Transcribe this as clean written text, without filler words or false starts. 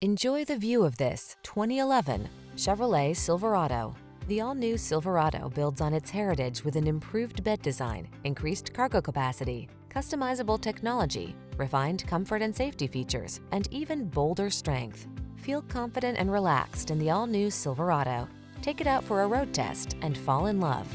Enjoy the view of this 2011 Chevrolet Silverado. The all-new Silverado builds on its heritage with an improved bed design, increased cargo capacity, customizable technology, refined comfort and safety features, and even bolder strength. Feel confident and relaxed in the all-new Silverado. Take it out for a road test and fall in love.